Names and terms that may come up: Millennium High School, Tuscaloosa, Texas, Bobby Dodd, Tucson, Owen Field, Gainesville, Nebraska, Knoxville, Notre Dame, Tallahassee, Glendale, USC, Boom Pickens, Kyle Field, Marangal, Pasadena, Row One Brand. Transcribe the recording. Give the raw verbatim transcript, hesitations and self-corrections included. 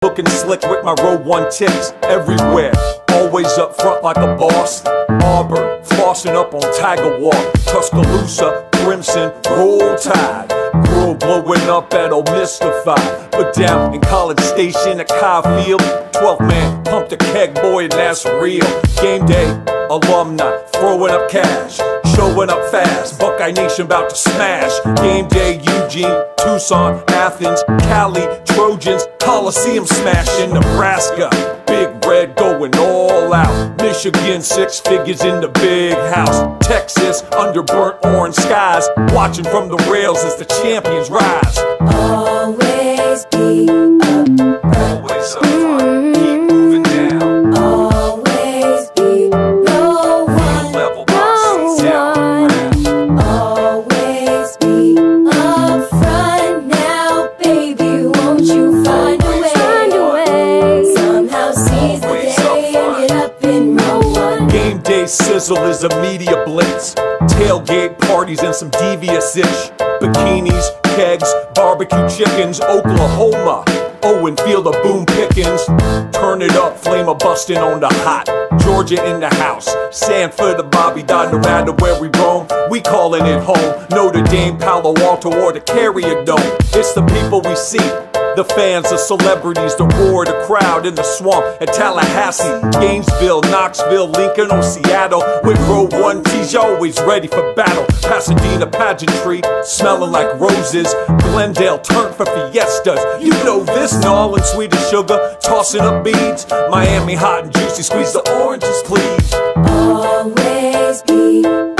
Looking slick with my Row One tips everywhere. Always up front like a boss. Auburn, flossing up on Tiger Walk. Tuscaloosa, Crimson, Roll Tide. Girl blowing up at Ole Miss to five. But down in College Station at Kyle Field, twelfth man pumped a keg boy and that's real. Game day, alumni, throwing up cash. Showing up fast, Buckeye Nation about to smash. Game day, Eugene, Tucson, Athens, Cali, Trojans, Coliseum smashing. Nebraska, Big Red going all out. Michigan, six figures in the big house. Texas, under burnt orange skies, watching from the rails as the champions rise. Always be up front. Always up front. Keep moving down. Always be low one. Level boxes down. Always be up front. Now, baby, won't you find a way? Find a way. Somehow seize the day and get up in Row One. Game day sizzle is a media blitz. Tailgate parties and some devious-ish. Bikinis, kegs, barbecue chickens. Oklahoma, Owen Field of Boom Pickens. Turn it up, flame a bustin' on the hot. Georgia in the house, Sanford the Bobby Dodd. No matter where we roam, we callin' it home. Notre Dame, Palo Alto, or the Carrier Dome. It's the people we see, the fans, the celebrities, the roar, the crowd in the swamp at Tallahassee, Gainesville, Knoxville, Lincoln, or Seattle. With Row One T's, you're always ready for battle. Pasadena pageantry, smelling like roses. Glendale turned for fiestas. You know this, gnarling sweet as sugar, tossing up beads. Miami hot and juicy, squeeze the oranges, please. Always be